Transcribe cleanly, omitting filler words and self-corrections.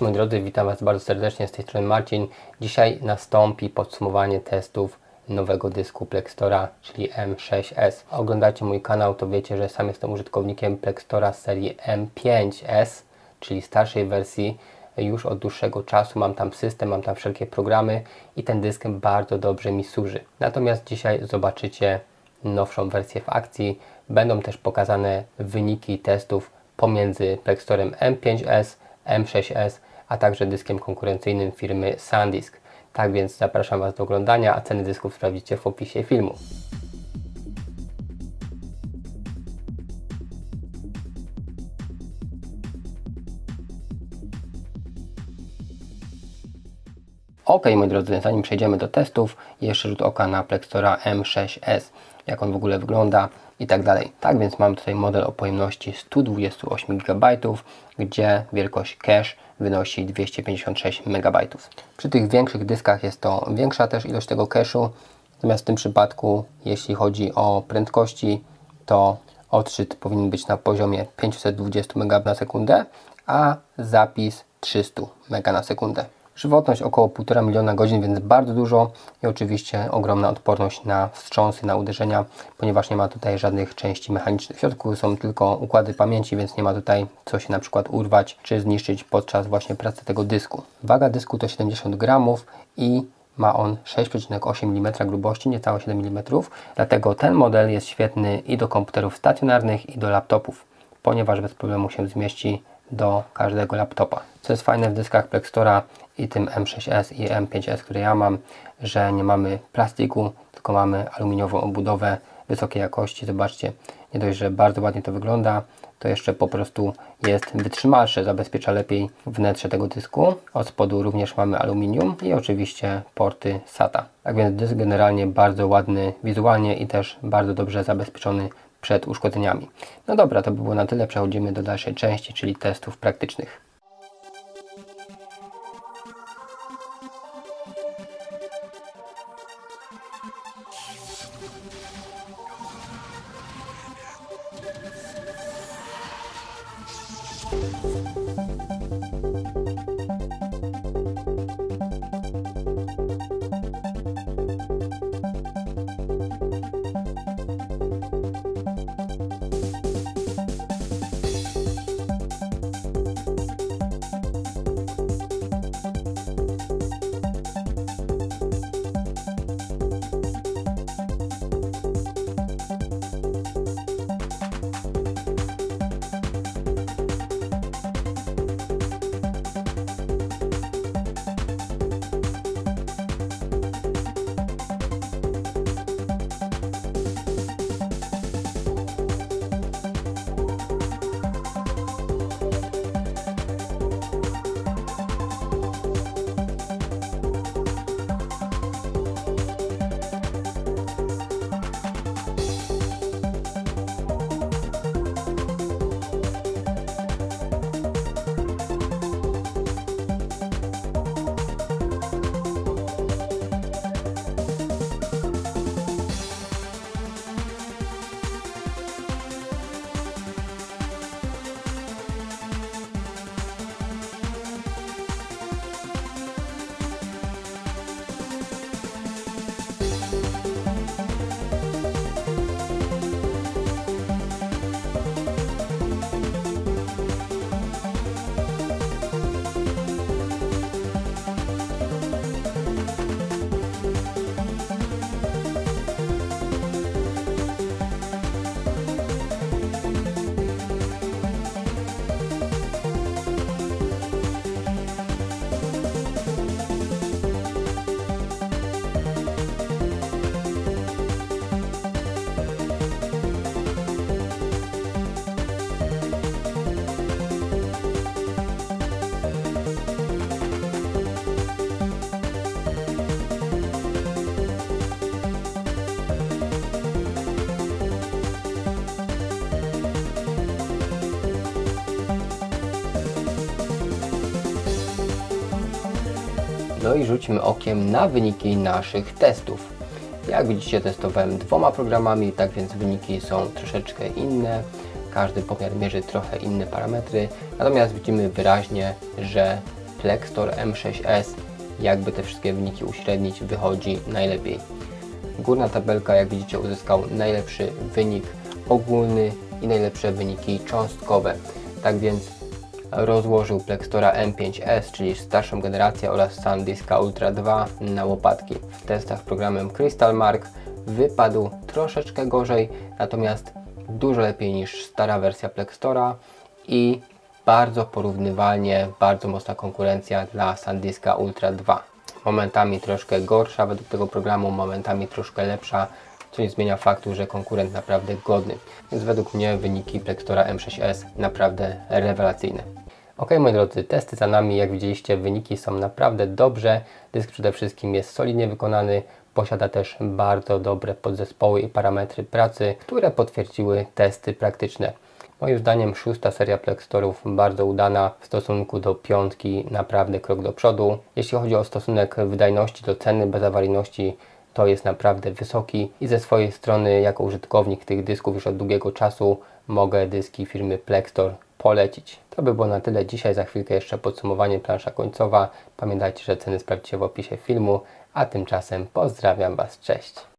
Cześć moi drodzy, witam Was bardzo serdecznie, z tej strony Marcin. Dzisiaj nastąpi podsumowanie testów nowego dysku Plextora, czyli M6S. Oglądacie mój kanał, to wiecie, że sam jestem użytkownikiem Plextora serii M5S, czyli starszej wersji. Już od dłuższego czasu mam tam system, mam tam wszelkie programy i ten dysk bardzo dobrze mi służy. Natomiast dzisiaj zobaczycie nowszą wersję w akcji. Będą też pokazane wyniki testów pomiędzy Plextorem M5S, M6S, a także dyskiem konkurencyjnym firmy SanDisk. Tak więc zapraszam Was do oglądania, a ceny dysków sprawdzicie w opisie filmu. Ok, moi drodzy, zanim przejdziemy do testów, jeszcze rzut oka na Plextora M6S, jak on w ogóle wygląda i tak dalej. Tak więc mamy tutaj model o pojemności 128 GB, gdzie wielkość cache wynosi 256 MB. Przy tych większych dyskach jest to większa też ilość tego cache'u, natomiast w tym przypadku, jeśli chodzi o prędkości, to odczyt powinien być na poziomie 520 MB na sekundę, a zapis 300 MB na sekundę. Żywotność około 1,5 miliona godzin, więc bardzo dużo i oczywiście ogromna odporność na wstrząsy, na uderzenia, ponieważ nie ma tutaj żadnych części mechanicznych. W środku są tylko układy pamięci, więc nie ma tutaj co się na przykład urwać czy zniszczyć podczas właśnie pracy tego dysku. Waga dysku to 70 gramów i ma on 6,8 mm grubości, niecałe 7 mm, dlatego ten model jest świetny i do komputerów stacjonarnych i do laptopów, ponieważ bez problemu się zmieści do każdego laptopa. Co jest fajne w dyskach Plextora i tym M6S i M5S, które ja mam, że nie mamy plastiku, tylko mamy aluminiową obudowę wysokiej jakości. Zobaczcie, nie dość, że bardzo ładnie to wygląda, to jeszcze po prostu jest wytrzymalsze, zabezpiecza lepiej wnętrze tego dysku. Od spodu również mamy aluminium i oczywiście porty SATA. Tak więc dysk generalnie bardzo ładny wizualnie i też bardzo dobrze zabezpieczony przed uszkodzeniami. No dobra, to by było na tyle. Przechodzimy do dalszej części, czyli testów praktycznych. No i rzućmy okiem na wyniki naszych testów. Jak widzicie, testowałem dwoma programami, tak więc wyniki są troszeczkę inne. Każdy pomiar mierzy trochę inne parametry, natomiast widzimy wyraźnie, że Plextor M6S, jakby te wszystkie wyniki uśrednić, wychodzi najlepiej. Górna tabelka, jak widzicie, uzyskał najlepszy wynik ogólny i najlepsze wyniki cząstkowe. Tak więc rozłożył Plextora M5S, czyli starszą generację, oraz SanDiska Ultra 2 na łopatki. W testach programem Crystal Mark wypadł troszeczkę gorzej, natomiast dużo lepiej niż stara wersja Plextora i bardzo porównywalnie, bardzo mocna konkurencja dla SanDiska Ultra 2. Momentami troszkę gorsza według tego programu, momentami troszkę lepsza, co nie zmienia faktu, że konkurent naprawdę godny. Więc według mnie wyniki Plextora M6S naprawdę rewelacyjne. Ok, moi drodzy, testy za nami, jak widzieliście, wyniki są naprawdę dobrze. Dysk przede wszystkim jest solidnie wykonany, posiada też bardzo dobre podzespoły i parametry pracy, które potwierdziły testy praktyczne. Moim zdaniem 6. seria Plextorów bardzo udana, w stosunku do 5. naprawdę krok do przodu. Jeśli chodzi o stosunek wydajności do ceny, bezawaryjności, to jest naprawdę wysoki i ze swojej strony, jako użytkownik tych dysków już od długiego czasu, mogę dyski firmy Plextor polecić. To by było na tyle dzisiaj. Za chwilkę jeszcze podsumowanie, plansza końcowa. Pamiętajcie, że ceny sprawdźcie w opisie filmu, a tymczasem pozdrawiam Was, cześć!